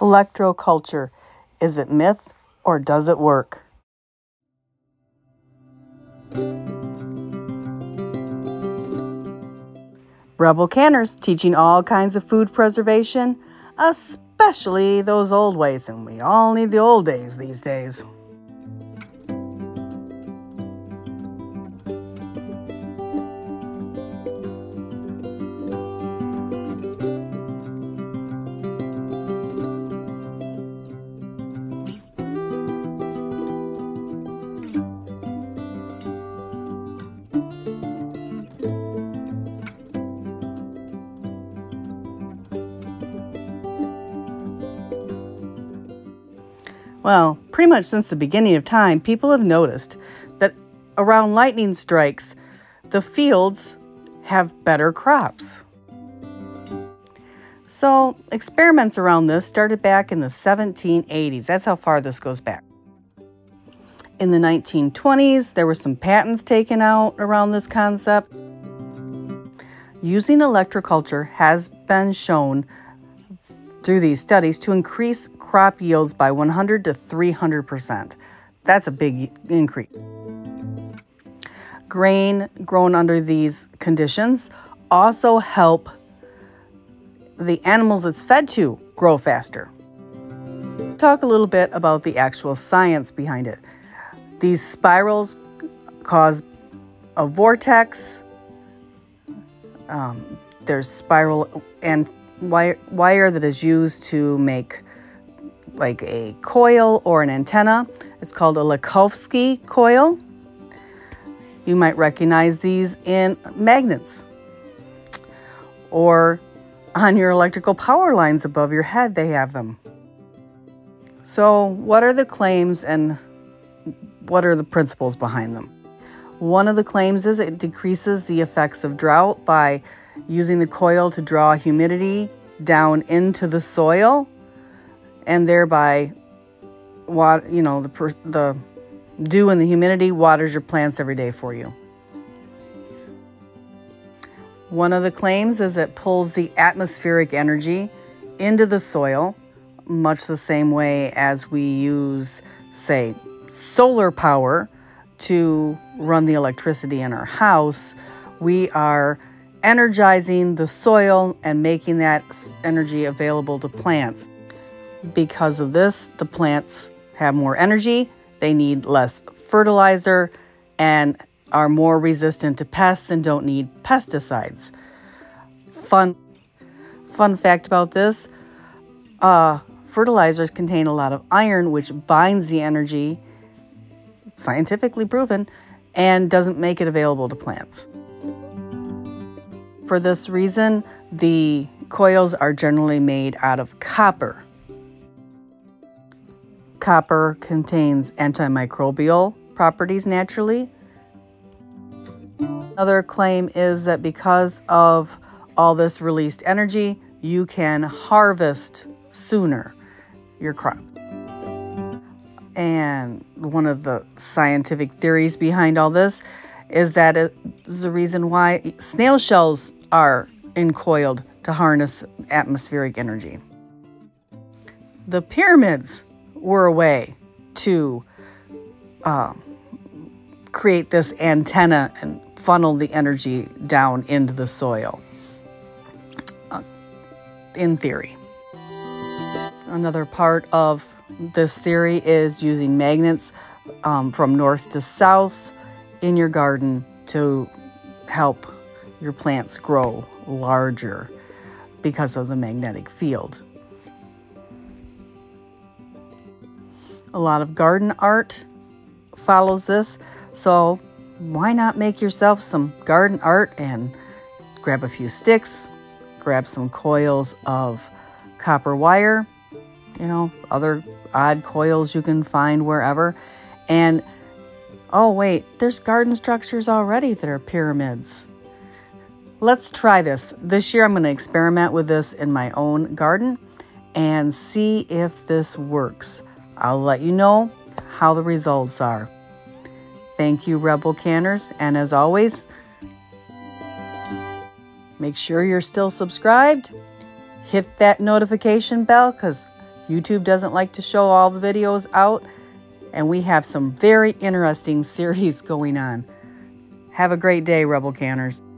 Electroculture. Is it myth or does it work? Rebel Canners, teaching all kinds of food preservation, especially those old ways, and we all need the old days these days. Well, pretty much since the beginning of time, people have noticed that around lightning strikes, the fields have better crops. So experiments around this started back in the 1780s. That's how far this goes back. In the 1920s, there were some patents taken out around this concept. Using electroculture has been shown through these studies to increase crop yields by 100 to 300%. That's a big increase. Grain grown under these conditions also help the animals it's fed to grow faster. Talk a little bit about the actual science behind it. These spirals cause a vortex. There's spiral and wire that is used to make like a coil or an antenna. It's called a Lakhovsky coil. You might recognize these in magnets or on your electrical power lines above your head. They have them. So what are the claims and what are the principles behind them? One of the claims is it decreases the effects of drought by using the coil to draw humidity down into the soil, and thereby, you know, the dew and the humidity waters your plants every day for you. One of the claims is it pulls the atmospheric energy into the soil, much the same way as we use, say, solar power to run the electricity in our house. We are energizing the soil and making that energy available to plants. Because of this, the plants have more energy, they need less fertilizer, and are more resistant to pests and don't need pesticides. Fun fact about this, fertilizers contain a lot of iron, which binds the energy, scientifically proven, and doesn't make it available to plants. For this reason, the coils are generally made out of copper. Copper contains antimicrobial properties naturally. Another claim is that because of all this released energy, you can harvest sooner your crop. And one of the scientific theories behind all this is that it's the reason why snail shells are coiled to harness atmospheric energy. The pyramids were a way to create this antenna and funnel the energy down into the soil, in theory. Another part of this theory is using magnets from north to south in your garden to help your plants grow larger because of the magnetic field. A lot of garden art follows this, so why not make yourself some garden art and grab a few sticks, grab some coils of copper wire, you know, other odd coils you can find wherever. And oh wait, there's garden structures already that are pyramids. Let's try this. This year I'm going to experiment with this in my own garden and see if this works. I'll let you know how the results are. Thank you, Rebel Canners. And as always, make sure you're still subscribed. Hit that notification bell because YouTube doesn't like to show all the videos out, and we have some very interesting series going on. Have a great day, Rebel Canners.